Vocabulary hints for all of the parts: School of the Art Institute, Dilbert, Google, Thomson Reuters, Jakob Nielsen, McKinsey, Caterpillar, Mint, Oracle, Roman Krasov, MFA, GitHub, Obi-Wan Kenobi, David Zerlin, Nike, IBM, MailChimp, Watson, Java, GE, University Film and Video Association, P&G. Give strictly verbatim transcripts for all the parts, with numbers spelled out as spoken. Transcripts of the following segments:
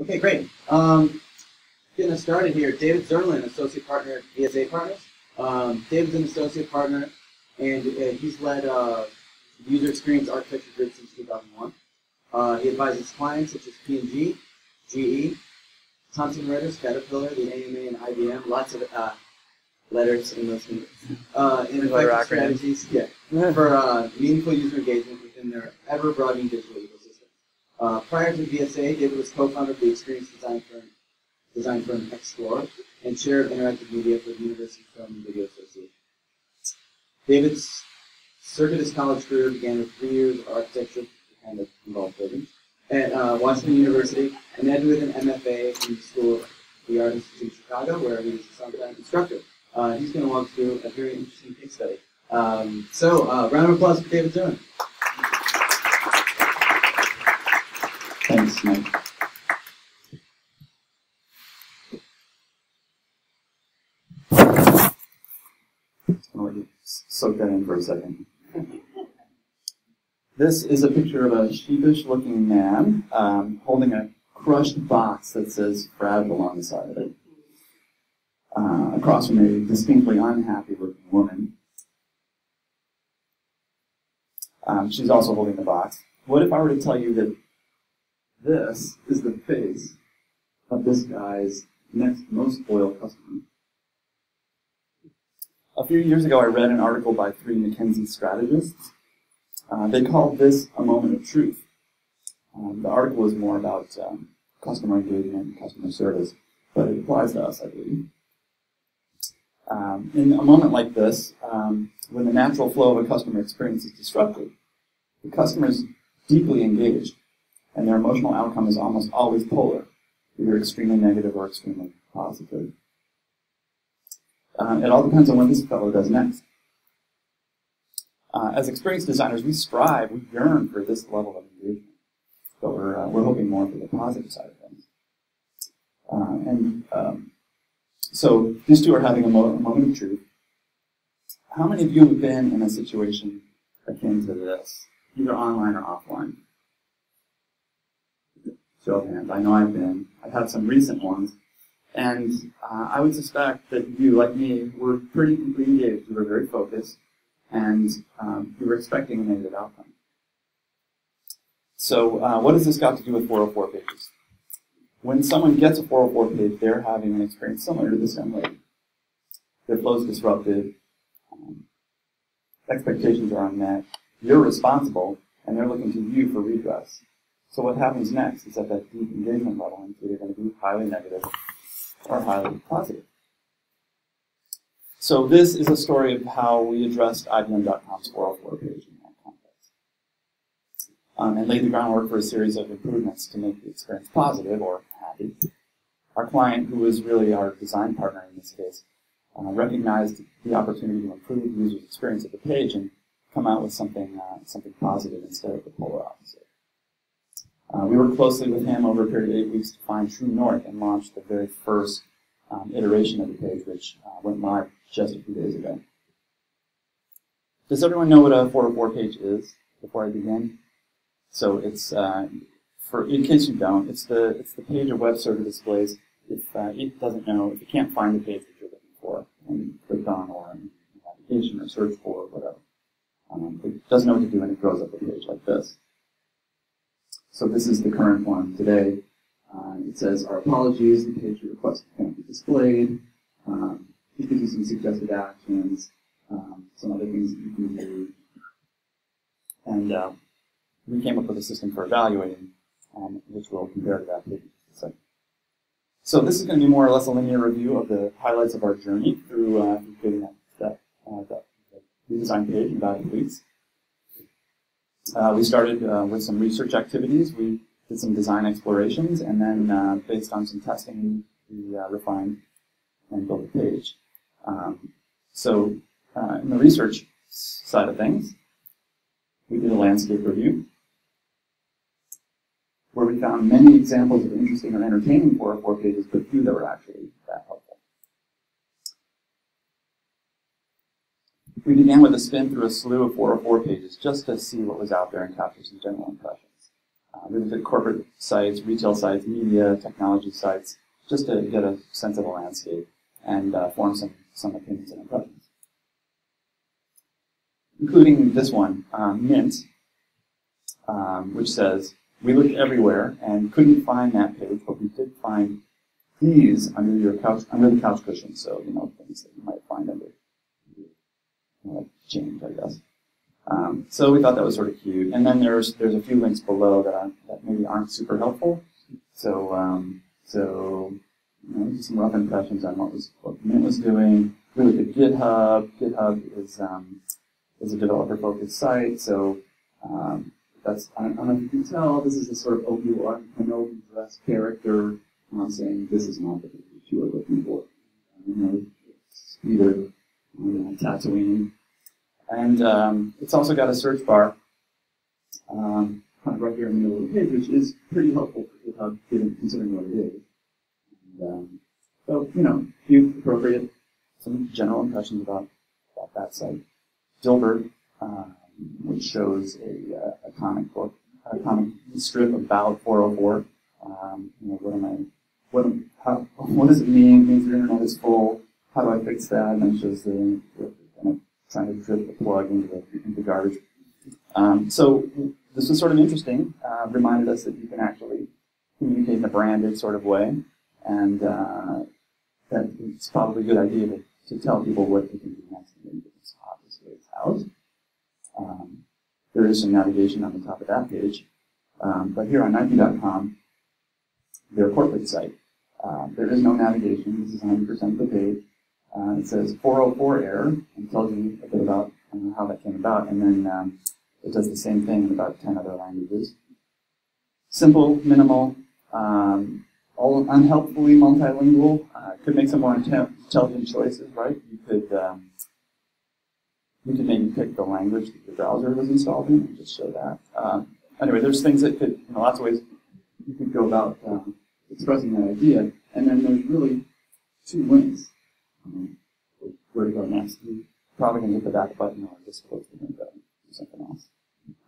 Okay, great. Um, getting us started here. David Zerlin, associate partner at V S A Partners. Um, David's an associate partner, and uh, he's led uh, the user experience architecture group since two thousand one. Uh, he advises clients such as P and G, G E, Thomson Reuters, Caterpillar, the A M A, and I B M. Lots of uh, letters in those numbers. Uh, and effective strategies yeah, for uh, meaningful user engagement within their ever-broadening digital ecosystem. Uh, prior to V S A, David was co-founder of the experience design firm, design firm Explore, and chair of interactive media for the University Film and Video Association. David's circuitous college career began with three years of architecture, kind of involved buildings, at uh, Washington University, and ended with an M F A from the School of the Art Institute in Chicago, where he was a sometime instructor. Uh, he's going to walk through a very interesting case study. Um, so, uh, round of applause for David Zerlin. Thanks, Mike. I'll let you soak that in for a second. This is a picture of a sheepish-looking man um, holding a crushed box that says fragile on the side of it. Uh, across from a distinctly unhappy-looking woman. Um, she's also holding the box. What if I were to tell you that this is the face of this guy's next most loyal customer? A few years ago, I read an article by three McKinsey strategists. Uh, they called this a moment of truth. Um, the article was more about um, customer engagement and customer service, but it applies to us, I believe. Um, in a moment like this, um, when the natural flow of a customer experience is disrupted, the customer is deeply engaged, and their emotional outcome is almost always polar, either extremely negative or extremely positive. Um, it all depends on what this fellow does next. Uh, as experience designers, we strive, we yearn for this level of engagement, but we're, uh, we're hoping more for the positive side of things. Uh, and um, so these two are having a mo moment of truth. How many of you have been in a situation akin to this, either online or offline? Show of hands. I know I've been. I've had some recent ones. And uh, I would suspect that you, like me, were pretty completely engaged. You were very focused. And um, you were expecting a negative outcome. So uh, what has this got to do with four oh four pages? When someone gets a four oh four page, they're having an experience similar to this young lady. Their flow is disrupted. Um, expectations are unmet. You're responsible, and they're looking to you for redress. So what happens next is at that deep engagement level, it's either going to be highly negative or highly positive. So this is a story of how we addressed I B M dot com's four oh four page in that context, um, and laid the groundwork for a series of improvements to make the experience positive or happy. Our client, who was really our design partner in this case, uh, recognized the opportunity to improve the user's experience of the page and come out with something uh, something positive instead of the polar opposite. Uh, we worked closely with him over a period of eight weeks to find true north and launch the very first Um, iteration of the page, which uh, went live just a few days ago. Does everyone know what a four oh four page is before I begin? So it's, uh, for in case you don't, it's the it's the page a web server displays if uh, it doesn't know, if you can't find the page that you're looking for, and you click on or an application or search for or whatever. Um, it doesn't know what to do, and it grows up a page like this. So this is the current one today. Uh, it says, our apologies, the page you requested can't be displayed. Um, you can do some suggested actions, um, some other things that you can do. And uh, we came up with a system for evaluating, um, which we'll compare to that page. So, so this is going to be more or less a linear review of the highlights of our journey through uh, creating that, that, uh, that, that redesign page in about eight weeks. Uh, we started uh, with some research activities. We did some design explorations, and then uh, based on some testing, we uh, refined and built the page. Um, so uh, in the research side of things, we did a landscape review, where we found many examples of interesting or entertaining four oh four pages, but few that were actually that helpful. We began with a spin through a slew of four oh four pages, just to see what was out there and capture some general impressions. Uh, we looked at corporate sites, retail sites, media, technology sites, just to get a sense of the landscape and uh, form some, some opinions and impressions. Including this one, um, Mint, um, which says, we looked everywhere and couldn't find that page, but we did find these under your couch, under the couch cushion, so, you know, things that you might find under, you know, like change, I guess. Um, so we thought that was sort of cute. And then there's there's a few links below that are, that maybe aren't super helpful. So um, so you know, some rough impressions on what was what Mint was doing. We looked at GitHub. GitHub is um, is a developer focused site. So um, that's I don't, I don't know if you can tell. This is a sort of Obi-Wan Kenobi dress character. I'm saying this is not the thing that you are looking for. You know, it's either you know, Tatooine. And um, it's also got a search bar um, kind of right here in the middle of the page, which is pretty helpful for GitHub, given considering what it is. And, um, so, you know, a few appropriate, some general impressions about, about that site. Dilbert, uh, which shows a, uh, a comic book, a comic strip about four oh four. Um, you know, what am I? What am, how, what does it mean? It means the internet is full. How do I fix that? And then shows the kind of trying to drip the plug into the, into garbage. Um, so this was sort of interesting. Uh, reminded us that you can actually communicate in a branded sort of way, and uh, that it's probably a good idea to, to tell people what they can do next in this obvious house. Um, there is some navigation on the top of that page, um, but here on Nike dot com, their corporate site, uh, there is no navigation. This is one hundred percent of the page. Uh, it says four oh four error and tells you a bit about um, how that came about, and then um, it does the same thing in about ten other languages. Simple, minimal, um, all unhelpfully multilingual. Uh, could make some more intelligent choices, right? You could um, you could maybe pick the language that your browser was installed in and just show that. Um, anyway, there's things that could, you know, lots of ways you could go about um, expressing that idea, and then there's really two links. Um, where to go next? You're probably going to hit the back button or just close the window and do something else.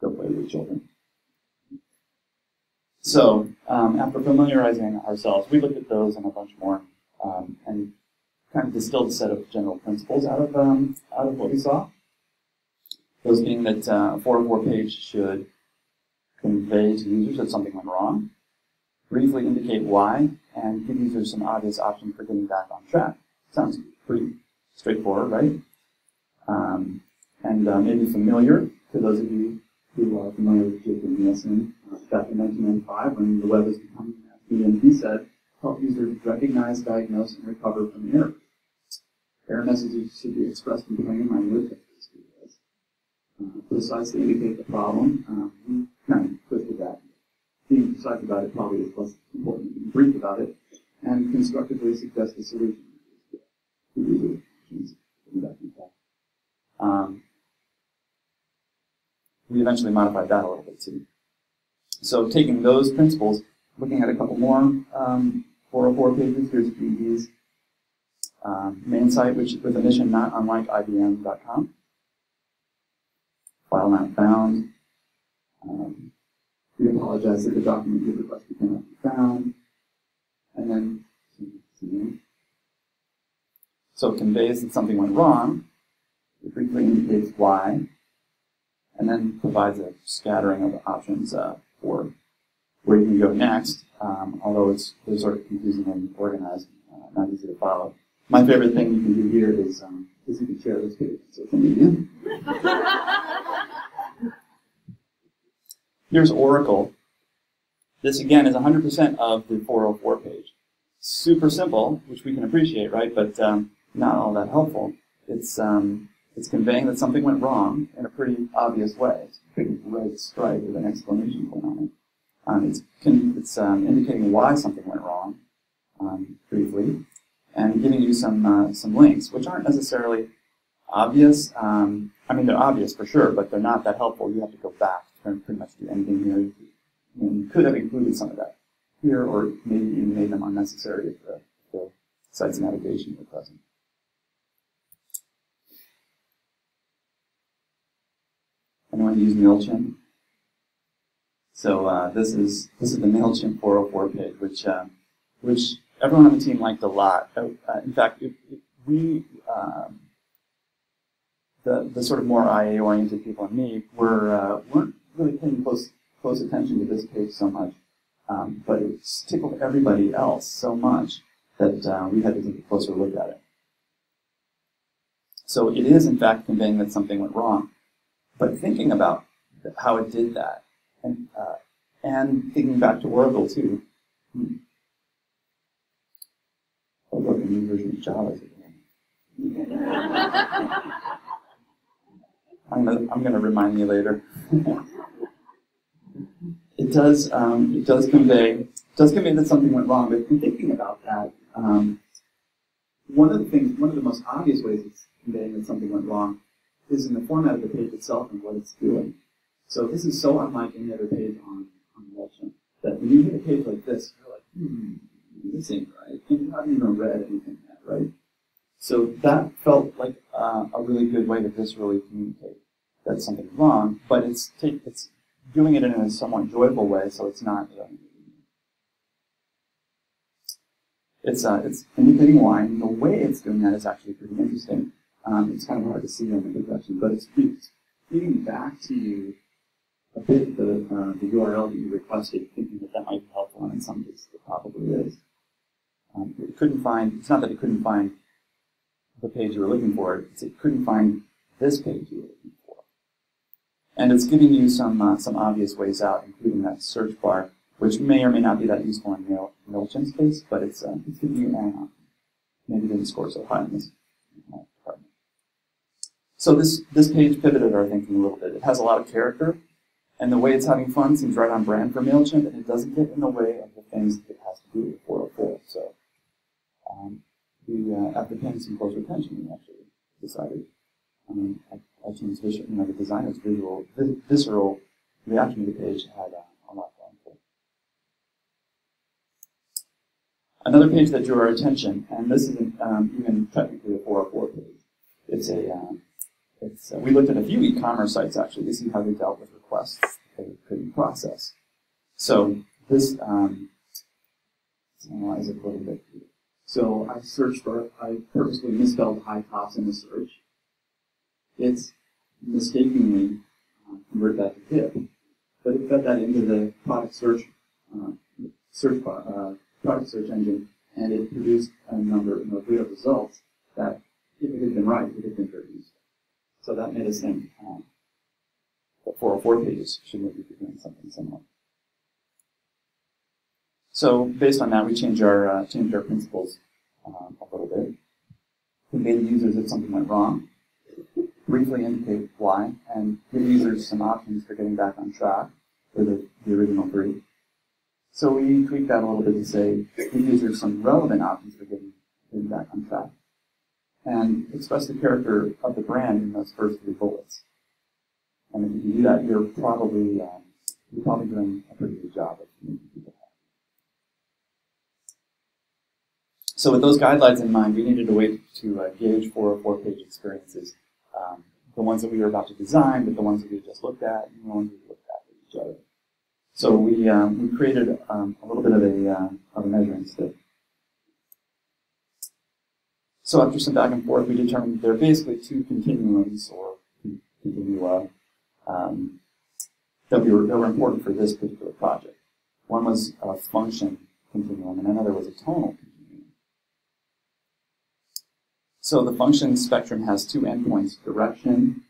Go play with children. So, um, after familiarizing ourselves, we looked at those and a bunch more, um, and kind of distilled a set of general principles out of um, out of what we saw. Those being that uh, a four oh four page should convey to users that something went wrong, briefly indicate why, and give users some obvious options for getting back on track. Sounds pretty straightforward, right? Um, and uh, maybe familiar to those of you who are familiar with Jakob Nielsen. Uh, back in nineteen ninety-five, when the web was becoming a medium, he said, help users recognize, diagnose, and recover from error. Error messages should be expressed in plain language. Uh, precisely indicate the problem. Um, kind of quick with that. Being precise about it probably is less important than being brief about it, and constructively suggest a solution. Um, we eventually modified that a little bit too. So taking those principles, looking at a couple more um, four oh four pages, here's G E's um, main site, which with a mission not unlike I B M dot com. File not found. Um, we apologize that the document you requested cannot be found. And then, see, so it conveys that something went wrong, it briefly indicates why, and then provides a scattering of options uh, for where you can go next, um, although it's they're sort of confusing and organized, uh, not easy to follow. My favorite thing you can do here is, um, is you can share this page on social media. Here's Oracle. This, again, is one hundred percent of the four oh four page. Super simple, which we can appreciate, right? But um, not all that helpful. It's um, it's conveying that something went wrong in a pretty obvious way. It's a big red stripe with an exclamation point on it. Um, it's con it's um, indicating why something went wrong, um, briefly, and giving you some uh, some links, which aren't necessarily obvious. Um, I mean, they're obvious for sure, but they're not that helpful. You have to go back and pretty much do anything here. You, you, know, you could have included some of that here, or maybe even made them unnecessary if the, the site's navigation were present. Anyone use MailChimp? So uh, this is this is the MailChimp four oh four page, which um, which everyone on the team liked a lot. Uh, in fact, if, if we um, the the sort of more I A oriented people and me were uh, weren't really paying close close attention to this page so much, um, but it tickled everybody else so much that uh, we had to take a closer look at it. So it is, in fact, conveying that something went wrong. But thinking about how it did that, and, uh, and thinking back to Oracle, too. Hmm. Oh, look, a new version of Java is again. I'm going I'm to remind you later. It does, um, it does convey, does convey that something went wrong, but in thinking about that, um, one of the things, one of the most obvious ways it's conveying that something went wrong is in the format of the page itself and what it's doing. So this is so unlike any other page on, on MailChimp that when you hit a page like this, you're like, hmm, this ain't right. And you haven't even read anything yet, right? So that felt like uh, a really good way to viscerally communicate that something's wrong, but it's, take, it's doing it in a somewhat enjoyable way, so it's not... Uh, It's, uh, it's indicating why, and the way it's doing that is actually pretty interesting. Um, it's kind of hard to see on the production, but it's feeding back to you a bit the, uh, the U R L that you requested, thinking that that might be helpful, and in some cases it probably is. Um, it couldn't find, it's not that it couldn't find the page you were looking for, it's it couldn't find this page you were looking for. And it's giving you some, uh, some obvious ways out, including that search bar, which may or may not be that useful in Mail, MailChimp's case, but it's uh, it's giving you an option. Maybe didn't score so high in this department. So this this page pivoted our thinking a little bit. It has a lot of character, and the way it's having fun seems right on brand for MailChimp, and it doesn't get in the way of the things that it has to do with four oh four. So um, we, uh, after paying some close attention, we actually decided. I mean, I, I changed visual, you know, the designer's visual, vis visceral reaction to the page had uh, a lot. Another page that drew our attention, and this isn't um, even technically a four oh four page. It's a, um, it's a, we looked at a few e-commerce sites actually to see how they dealt with requests they couldn't process. So this, um, let's analyze it a little bit. So I searched for, I purposely misspelled high tops in the search. It's mistakenly uh, converted that to hip, but it fed that into the product search, uh, search bar. Uh, product search engine, and it produced a number of great results that, if it had been right, would have been very useful. So that made us think um, that four oh four pages should maybe be doing something similar. So based on that, we changed our, uh, changed our principles um, a little bit. Convey to users that something went wrong, briefly indicate why, and give users some options for getting back on track for the, the original three. So we tweaked that a little bit to say, give users some relevant options for getting, getting back on track, and express the character of the brand in those first three bullets. And if you do that, you're probably um, you're probably doing a pretty good job of making people happy. So with those guidelines in mind, we needed a way to uh, gauge four oh four page experiences, um, the ones that we were about to design, but the ones that we just looked at, and the ones we looked at with each other. So we, um, we created um, a little bit of a, uh, of a measuring stick. So after some back and forth, we determined that there are basically two continuums or continua um, that, we were, that were important for this particular project. One was a function continuum, and another was a tonal continuum. So the function spectrum has two endpoints, direction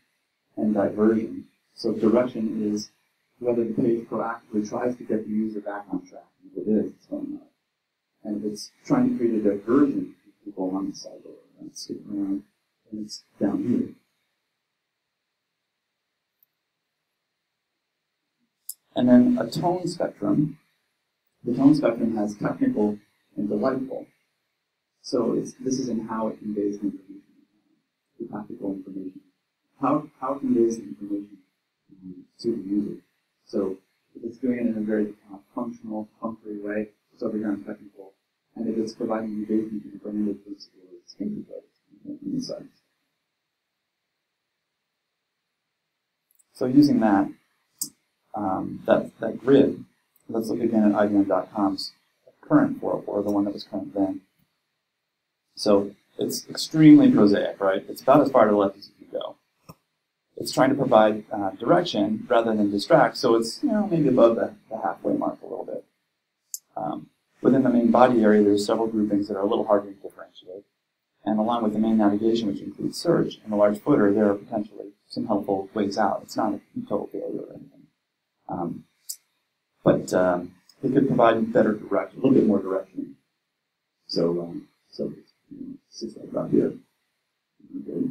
and diversion. So direction is whether the page proactively tries to get the user back on track. If it is, it's going up. And if it's trying to create a diversion, people on the side or around, skip around, and it's down here. And then a tone spectrum. The tone spectrum has technical and delightful. So it's, this is in how it conveys the information, the practical information. How, how it conveys the information to the user. So if it's doing it in a very uh, functional, comfy way, it's over here on technical. And if it's providing engagement in a branded principle, it's going to be good insights. So using that, um, that, that grid. Let's look again at I B M dot com's current four oh four, the one that was current then. So it's extremely prosaic, right? It's about as far to the left as you can go. It's trying to provide uh, direction rather than distract, so it's, you know, maybe above the, the halfway mark a little bit. Um, within the main body area, there's several groupings that are a little harder to differentiate. And along with the main navigation, which includes search, and the large footer, there are potentially some helpful ways out. It's not a total failure or anything. Um, but um, it could provide better direction, a little bit more direction. So, um, so sits like about here. Okay.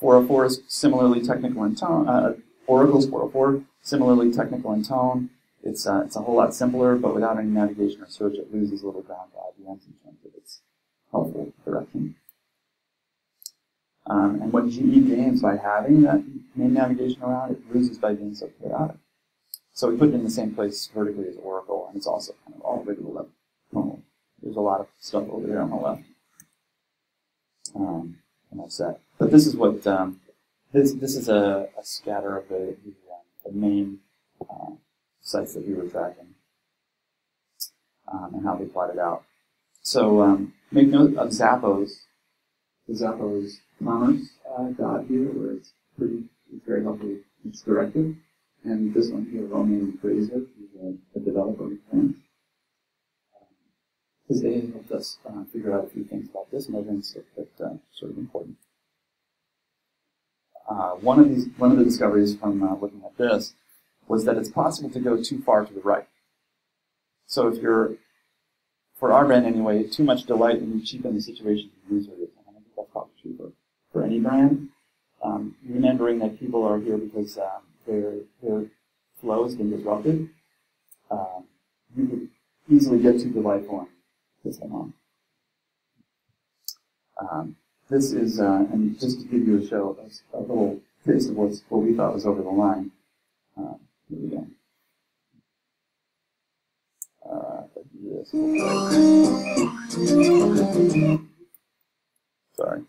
four oh four is similarly technical in tone. Uh, Oracle's four oh four, similarly technical in tone. It's, uh, it's a whole lot simpler, but without any navigation or search, it loses a little ground to I B M's in terms of its helpful direction. Um, and what G E gains by having that main navigation around, it loses by being so chaotic. So we put it in the same place vertically as Oracle, and it's also kind of all the way to the left. Oh, there's a lot of stuff over there on the left. Um, and that's that. But this is what, um, this, this is a, a scatter of the, the, uh, the main uh, sites that we were tracking um, and how they plotted out. So um, make note of Zappos. The Zappos commerce uh, dot here, where it's pretty, it's very helpfully, it's directed. And this one here, Roman Krasov, who's a developer in France. Because they helped us uh, figure out a few things about this measuring stick that uh, sort of important. Uh, one of these, one of the discoveries from uh, looking at this was that it's possible to go too far to the right. So if you're, for our brand anyway, too much delight and you cheapen the situation to the user. I think that's probably true for, for any brand. Um, remembering that people are here because um, their their flow has been disrupted. Um, you could easily get too delightful and piss them off. Um, this is, uh, and just to give you a show, a, a little taste of what's, what we thought was over the line. Uh, here we go. Uh, yes. Sorry.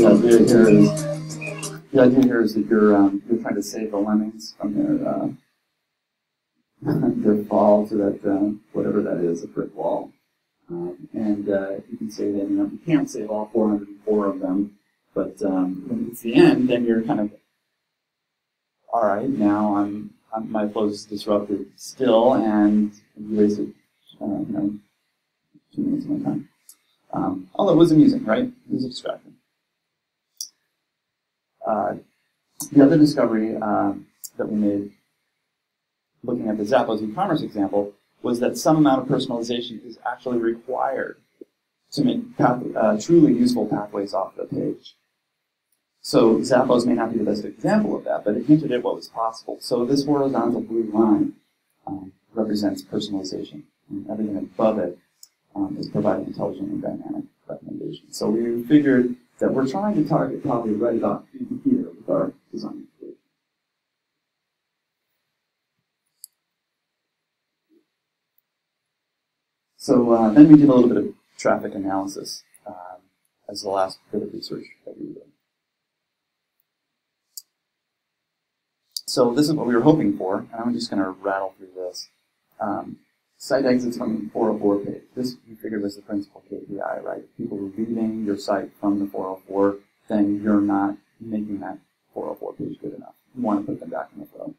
So the idea here is the idea here is that you're um, you're trying to save the lemmings from their uh, their fall to that uh, whatever that is, a brick wall. Um, and uh, you can say that you know you can't save all four hundred four of them, but um, when it's the end, then you're kind of all right. Now I'm, I'm my flow is disrupted still, and you wasted uh, you know two minutes of my time. Um, although it was amusing, right? It was distracting. Uh, the other discovery uh, that we made, looking at the Zappos e-commerce example, was that some amount of personalization is actually required to make path, uh, truly useful pathways off the page. So Zappos may not be the best example of that, but it hinted at what was possible. So this horizontal blue line um, represents personalization, and everything above it um, is providing intelligent and dynamic recommendations. So we figured that we're trying to target probably right about here with our design. So uh, then we did a little bit of traffic analysis um, as the last bit of research that we did. So this is what we were hoping for, and I'm just going to rattle through this. Um, site exits from the four oh four page. This we figured was the principal K P I, right? If people were leaving your site from the four oh four, then you're not making that four oh four page good enough. You want to put them back in the flow.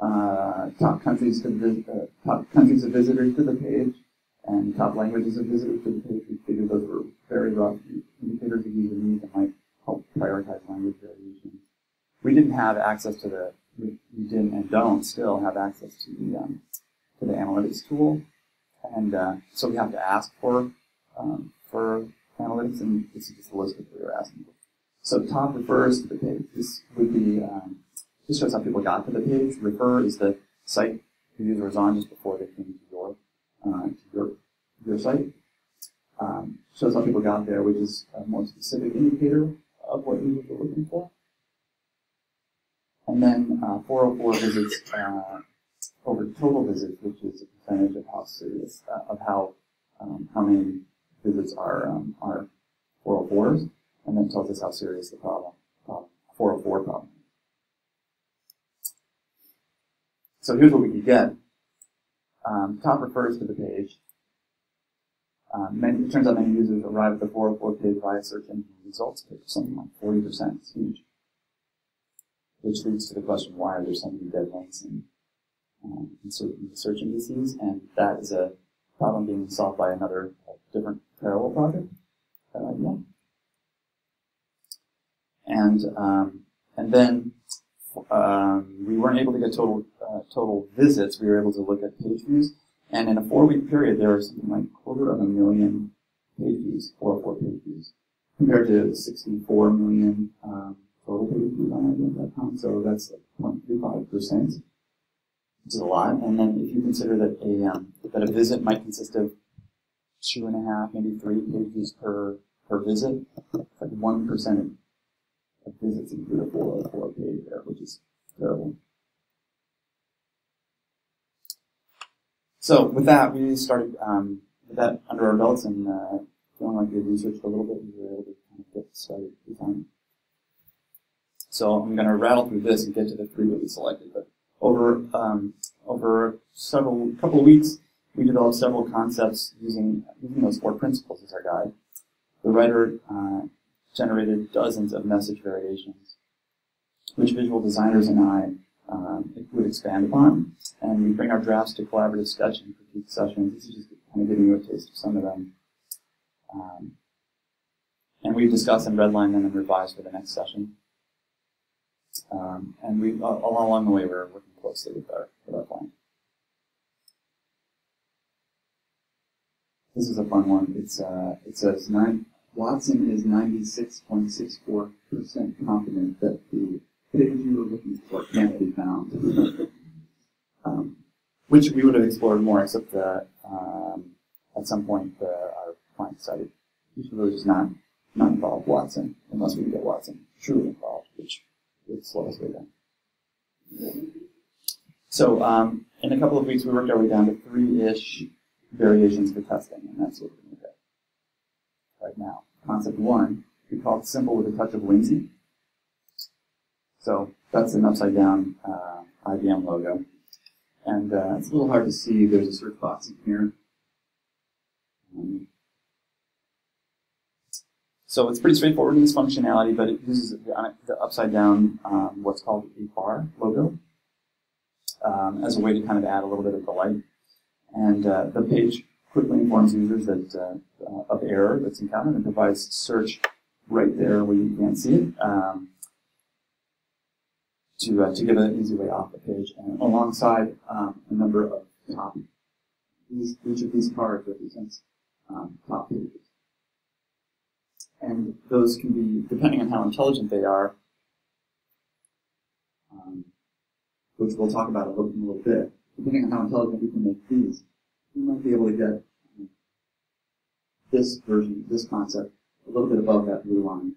Uh, top countries to visit, uh, top countries of visitors to the page, and top languages of visitors to the page. We figured those were very rough indicators of user needs that might help prioritize language variation. We didn't have access to the, we didn't and don't still have access to the um, to the analytics tool, and uh, so we have to ask for um, for analytics, and this is just the list that we were asking for. So top refers to the page. This would be. Um, This shows how people got to the page. Refer is the site the user was on just before they came to your uh, to your, your site. Um, shows how people got there, which is a more specific indicator of what users were looking for. And then uh, four oh four visits uh, over total visits, which is a percentage of how serious, uh, of how um, how many visits are um, are four oh fours, and then tells us how serious the problem, problem four oh four problem. So here's what we can get. Um, top refers to the page. Um, many, it turns out many users arrive at the four oh four page via search engine results page, something like forty percent. It's huge. Which leads to the question, why are there so many dead links in, um, in certain search indices? And that is a problem being solved by another a different parallel project, that idea. And um, and then um, we weren't able to get total uh, total visits. We were able to look at page views. And in a four-week period, there are something like a quarter of a million page views, four oh four page views, compared to sixty-four million um, total page views on I B M dot com. So that's like zero point three five percent, which is a lot. And then if you consider that a um, that a visit might consist of two and a half, maybe three page views per per visit, that's like one percent of visits include a four oh four page there, which is terrible. So with that, we started um, with that under our belts and uh, feeling like we researched a little bit, we were able to kind of get started designing. So I'm going to rattle through this and get to the three that we selected. But over um, over several couple of weeks, we developed several concepts using using those four principles as our guide. The writer uh, generated dozens of message variations, which visual designers and I Um, it would expand upon, and we bring our drafts to collaborative sketch and critique sessions. This is just kind of giving you a taste of some of them. Um, and we discuss and redline them and revise for the next session. Um, and we, all, all along the way, we're working closely with our, with our client. This is a fun one. It's uh, it says nine, Watson is ninety-six point six four percent confident that the page you were looking for can't be found, um, which we would have explored more, except that um, at some point the, our client decided we should really just not not involve Watson unless we can get Watson truly involved, which would slow us way down. So um, in a couple of weeks, we worked our way down to three-ish variations for testing, and that's what we're going to get right now. Concept one, we called simple with a touch of whimsy. So that's an upside down uh, I B M logo. And uh, it's a little hard to see. There's a search box in here. Um, so it's pretty straightforward in its functionality, but it uses the, the upside down, um, what's called a bar logo, um, as a way to kind of add a little bit of delight. And uh, the page quickly informs users that uh, uh, of error that's encountered and provides search right there where you can't see it. Um, To, uh, to give an easy way off the page, and alongside um, a number of top, these, each of these cards represents um, top pages. And those can be, depending on how intelligent they are, um, which we'll talk about a little, in a little bit, depending on how intelligent you can make these, you might be able to get um, this version, this concept, a little bit above that blue line.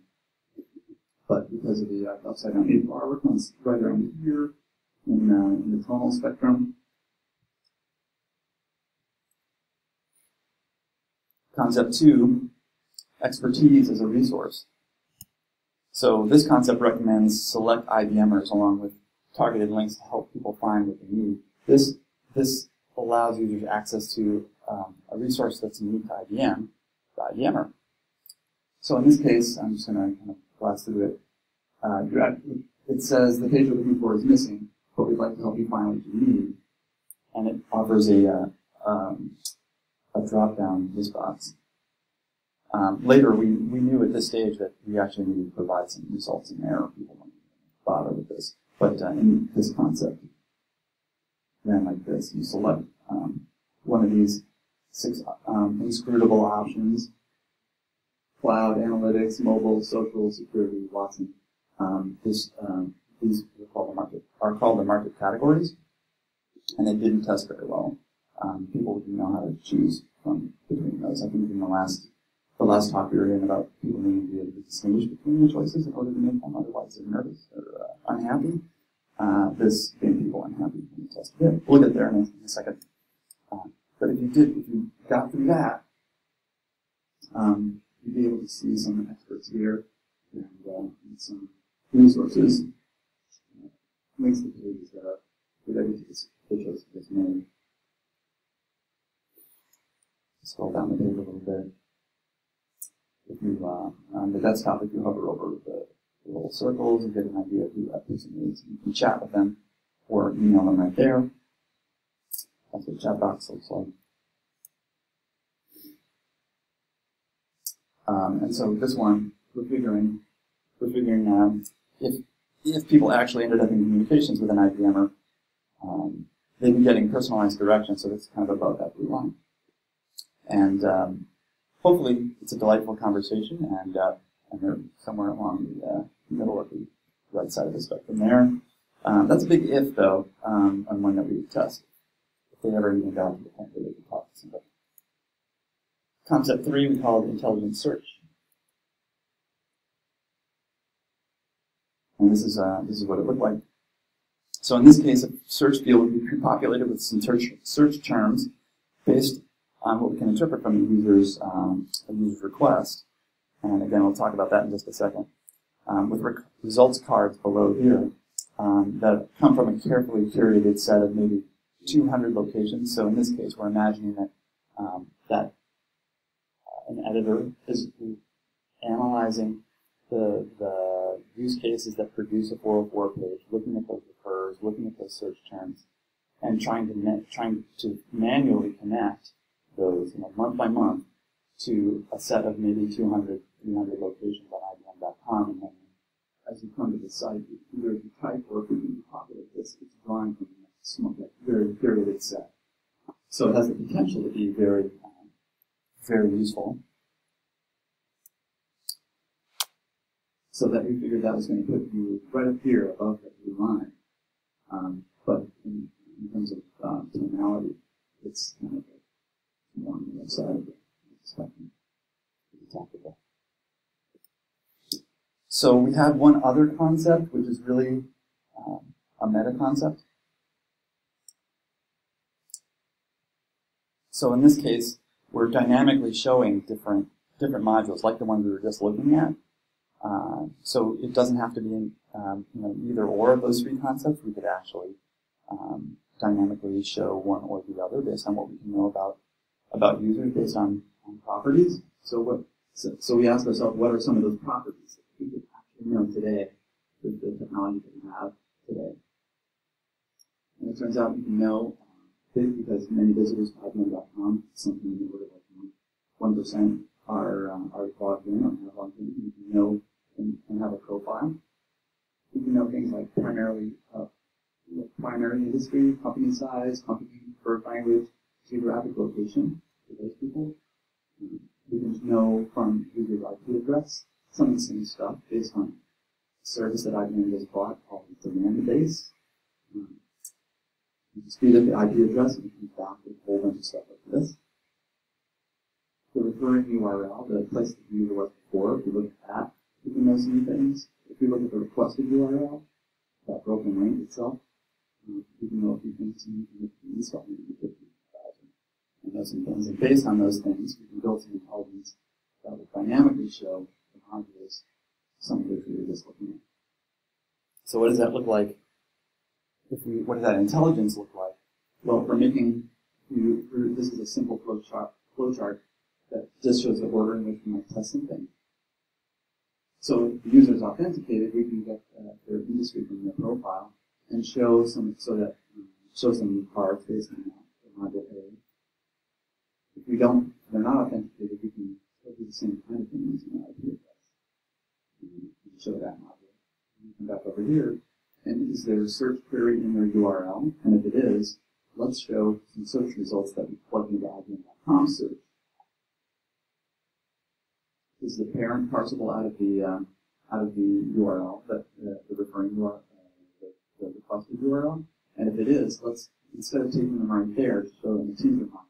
But because of the uh, upside down eight bar, we're kind of right around here in, uh, in the tonal spectrum. Concept two, expertise as a resource. So this concept recommends select I B Mers along with targeted links to help people find what they need. This, this allows users access to um, a resource that's unique to I B M, the I B M er. So in this case, I'm just going to kind of blast through it. Uh, it says the page you're looking for is missing, but we'd like to help you find what you need. And it offers a uh, um, a drop-down list box. Um, later, we, we knew at this stage that we actually needed to provide some results in error. People won't bother with this. But uh, in this concept, then like this, you select um, one of these six um, inscrutable options: cloud, analytics, mobile, social, security, Watson. Um, this, um, these are called, the market, are called the market categories, and they didn't test very well. Um, people didn't know how to choose from between those. I think in the last the last talk we were in about people needing to be able to distinguish between the choices in order to make them otherwise they're nervous or uh, unhappy. uh, this made people unhappy in the test. Yeah, we'll get there in a, in a second. Uh, but if you did, if you got through that, um, you'd be able to see some experts here and, uh, and some resources, uh, links to pages that are related to this picture of this name. Scroll down the page a little bit. If you, uh, on the desktop, if you hover over the little circles and get an idea of who that person is, you can chat with them or email them right there. That's what chat box looks like. Um, and so this one, we're figuring, we're figuring um, if if people actually ended up in communications with an IBMer, um, they'd be getting personalized directions, so it's kind of above that blue line. And um, hopefully it's a delightful conversation, and uh, and they're somewhere along the uh, middle of the right side of the spectrum there. Um, that's a big if, though, um, on one that we would test, if they ever even got to the point where they could talk to somebody. Concept three, we call it intelligent search. And this is, uh, this is what it looked like. So in this case, a search field would be pre-populated with some search, search terms based on what we can interpret from the user's, um, the user's request. And again, we'll talk about that in just a second. Um, with rec results cards below here um, that come from a carefully curated set of maybe two hundred locations. So in this case, we're imagining that um, that an editor is analyzing the, the use cases that produce a four oh four page, looking at those recurs, looking at those search terms, and trying to trying to manually connect those, you know, month by month to a set of maybe two hundred, three hundred locations on I B M dot com. And then as you come to the site, either if you type or if you populate this, it's drawing from a small, very curated set. So it has the potential to be very, um, very useful. So that we figured that was going to put you right up here above that blue line. Um, but in, in terms of uh, tonality, it's kind of more on the left side of it. So we have one other concept, which is really um, a meta concept. So in this case, we're dynamically showing different different modules, like the ones we were just looking at. Uh, so it doesn't have to be in, um, you know, either or of those three concepts. We could actually um, dynamically show one or the other based on what we can know about about users, based on properties. So what? So, so we ask ourselves, what are some of those properties that we could actually know today with the technology that we have today? And it turns out we can know um, because many visitors to I B M dot com, something in the order of one percent are um, are logged in or have logged in. We can know and, and have a profile. We can know things like primarily uh, primary industry, company size, company preferred language, geographic location for those people. We can know from user I P address some of the same stuff based on a service that I B M just bought called the demand base. Um, you can speed up the I P address and come back with a whole bunch of stuff like this. The recurring U R L, the place that the user was before, if we look at that, we can know some things. If we look at the requested U R L, that broken link itself, um, we can know a few things in the stuff. And those and things, and based on those things, we can build some intelligence that will dynamically show the modules, some of which we were just looking at. So, what does that look like? If we, what does that intelligence look like? Well, we're making you. We're, this is a simple flow chart, flow chart that just shows the order in which we might test something. So, if the user is authenticated, we can get uh, their industry from their profile and show some, so that um, show some cards based on the module A. If we don't, if they're not authenticated, we can do the same kind of thing using an I P address. We can show that module. We come back over here, and is there a search query in their U R L? And if it is, let's show some search results that we plug into I B M dot com search. Is the parent parsable out of the uh, out of the U R L that uh, the referring U R L, uh, the, the requested U R L? And if it is, let's instead of taking them right there, show them the teaser module.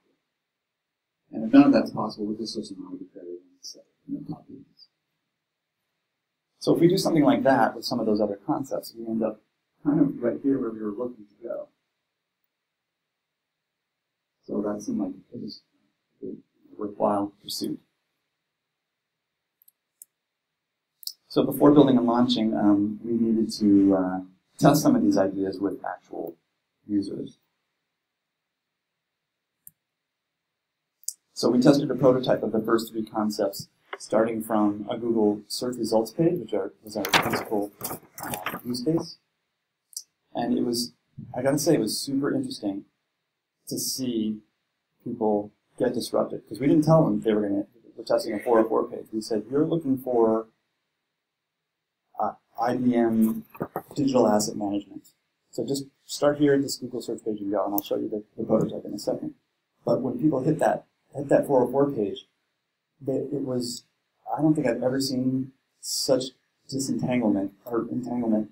And if none of that's possible, we'll just show some arbitrary ones in the top pages. So if we do something like that with some of those other concepts, we end up kind of right here where we were looking to go. So that seemed like it was a worthwhile pursuit. So before building and launching, um, we needed to uh, test some of these ideas with actual users. So we tested a prototype of the first three concepts, starting from a Google search results page, which are, was our principal uh, use case. And it was, I gotta say, it was super interesting to see people get disrupted, because we didn't tell them they were going to be testing a four oh four page. We said, you're looking for uh, I B M digital asset management. So just start here at this Google search page and go, and I'll show you the, the prototype in a second. But when people hit that, hit that four oh four page, they, it was, I don't think I've ever seen such disentanglement or entanglement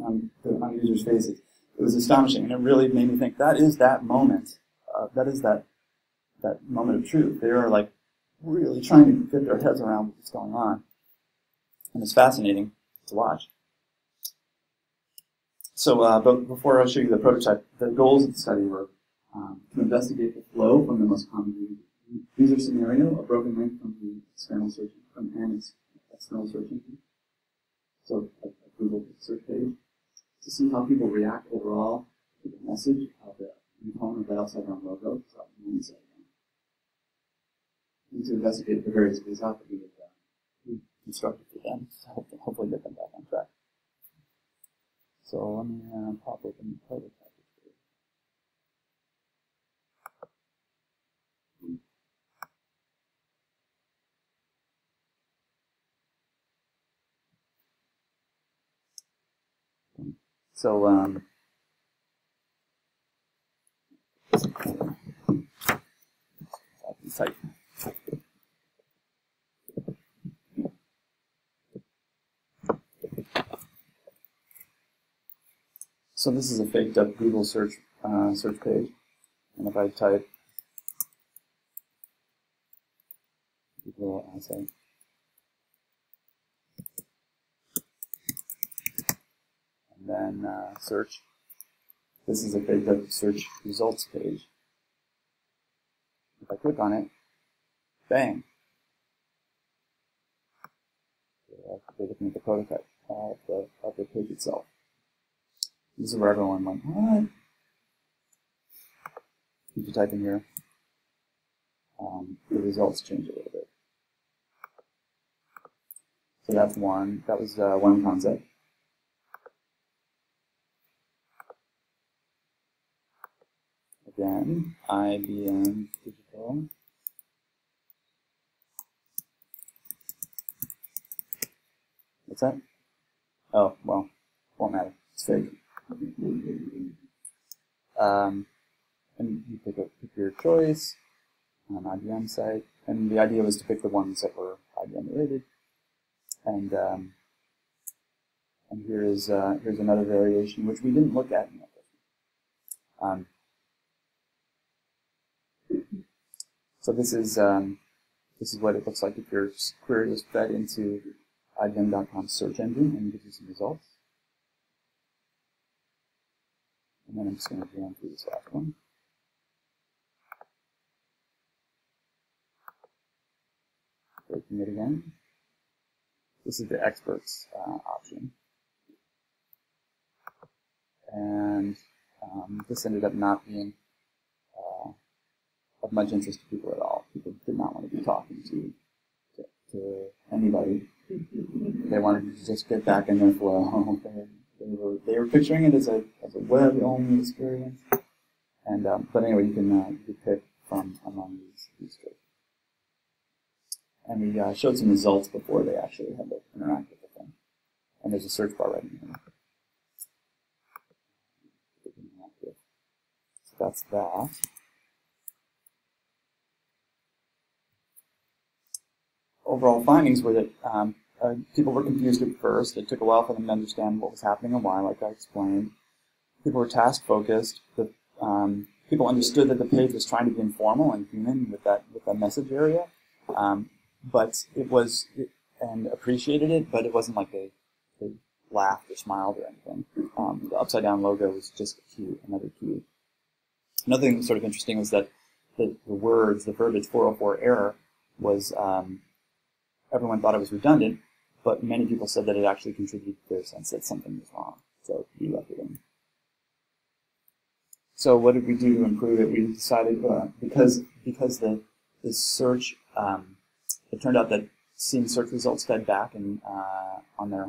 on, on users' faces. It was astonishing, and it really made me think, that is that moment. Uh, that is that that moment of truth. They are like really trying to get their heads around what's going on. And it's fascinating to watch. So uh, but before I show you the prototype, the goals of the study were um, to investigate the flow from the most common user scenario, a broken link from the external search, from an external search engine, so a Google search page, to see how people react overall to the message of the component of the upside down logo, so inside down. We need to investigate the various ways out that we have constructed for them to hopefully get them back on track. So let me uh, pop open the prototype. So, um, type. So this is a faked up Google search uh, search page, and if I type Google assay. Then uh, search. This is a big search results page. If I click on it, bang! They're looking at the prototype uh, the, of the page itself. This is where everyone went, what? If you type in here, um, the results change a little bit. So that's one. That was uh, one concept. Again, I B M Digital. What's that? Oh, well, won't matter. It's fake. Um, and you pick, a, pick your choice on an I B M site. And the idea was to pick the ones that were I B M related. And um, and here is uh, here's another variation, which we didn't look at in that question. Um, So this is um, this is what it looks like if your query is fed into I B M dot com's search engine and gives you some results. And then I'm just going to go on through this last one. Breaking it again. This is the experts uh, option, and um, this ended up not being of much interest to people at all. People did not want to be talking to, to, to anybody. They wanted to just get back in their flow. they, they, were, they were picturing it as a, as a web-only experience. And um, but anyway, you can, uh, you can pick from among these, these choices. And we uh, showed some results before they actually had to interact with the thing. And there's a search bar right in here. So that's that. Overall findings were that um, uh, people were confused at first. It took a while for them to understand what was happening and why, like I explained. People were task-focused. Um, people understood that the page was trying to be informal and human with that with that message area, um, but it was it, and appreciated it. But it wasn't like they they laughed or smiled or anything. Um, the upside down logo was just Q, another Q. Another thing that was sort of interesting was that the, the words, the verbiage four oh four error was, um, everyone thought it was redundant, but many people said that it actually contributed to their sense that something was wrong. So we left it in. So what did we do to improve it? We decided, uh, because because the, the search, um, it turned out that seeing search results fed back and uh, on their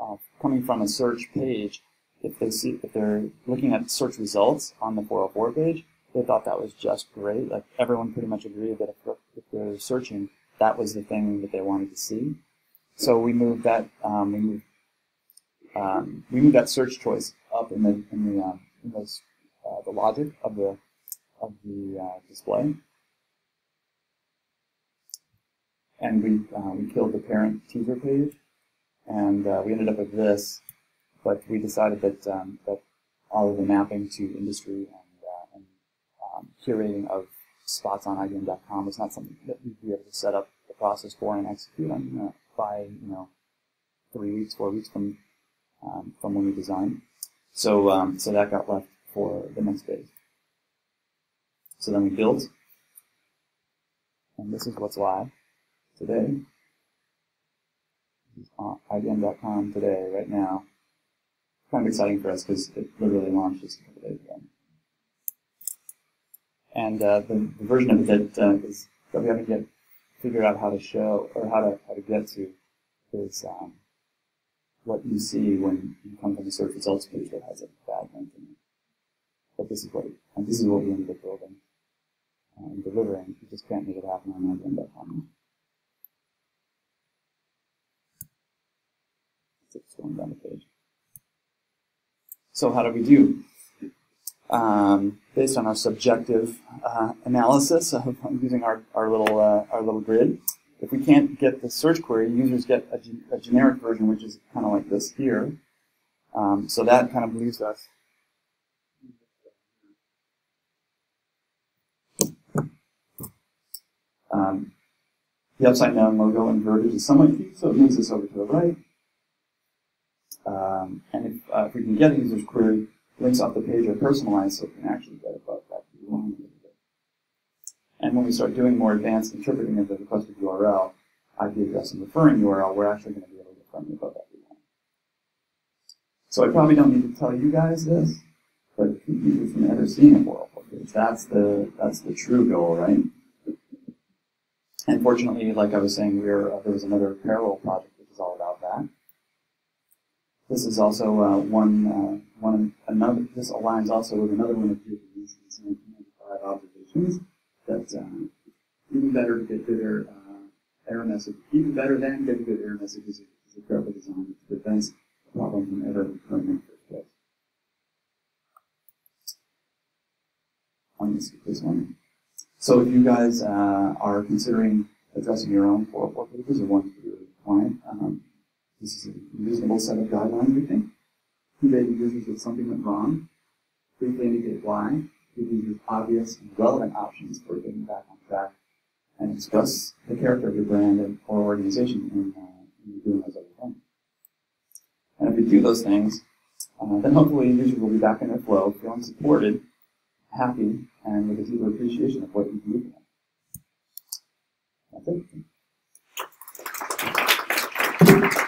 uh, coming from a search page, if they see if they're looking at search results on the four oh four page, they thought that was just great. Like everyone pretty much agreed that if, if they're searching, that was the thing that they wanted to see. So we moved that um, we moved um, we moved that search choice up in the in the um, in those, uh, the logic of the of the uh, display, and we uh, we killed the parent teaser page, and uh, we ended up with this. But we decided that um, that all of the mapping to industry and, uh, and um, curating of spots on I B M dot com was not something that we'd be able to set up the process for and execute on. Uh, by, you know, three weeks, four weeks from um, from when we designed. So um, so that got left for the next phase. So then we built, and this is what's live today. This is I B M dot com today, right now. Kind of exciting for us because it literally launched just a couple days ago. And uh, the, the version of it that, uh, is, that we haven't yet figure out how to show or how to how to get to is um, what you see when you come to the search results page that has a bad link in it. But this is what and this is what we ended up building and delivering. You just can't make it happen on I B M dot com. It's going down the page. So how do we do? Um, based on our subjective uh, analysis of using our, our little uh, our little grid, if we can't get the search query, users get a, ge a generic version, which is kind of like this here. Um, so that kind of leaves us um, the upside down logo inverted is somewhat key, so it moves us over to the right. Um, and if, uh, if we can get a user's query, links off the page are personalized so we can actually get above that Q line a little bit. And when we start doing more advanced interpreting of the requested U R L, I P address and referring U R L, we're actually going to be able to firmly above that Q line. So I probably don't need to tell you guys this, but if you keep you from ever seeing a four oh four page, that's the, that's the true goal, right? And fortunately, like I was saying, we were, uh, there was another parallel project which is all about that. This is also uh, one, uh, one another. This aligns also with another one of David's nineteen ninety-five observations that um, even better to get better uh, error messages. Even better than getting good error messages is a careful design which prevents the problem from ever occurring in the first place. I'm going to skip this one. So if you guys uh, are considering addressing your own four oh four pages or ones for your client, um, this is a reasonable set of guidelines, we think. Convey to users that something went wrong. Briefly indicate why. Give users obvious and relevant options for getting back on track. And express the character of your brand or organization in, uh, in doing those other things. And if we do those things, uh, then hopefully users will be back in their flow, feeling supported, happy, and with a deeper appreciation of what you do for them. That's it.